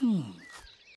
Hmm.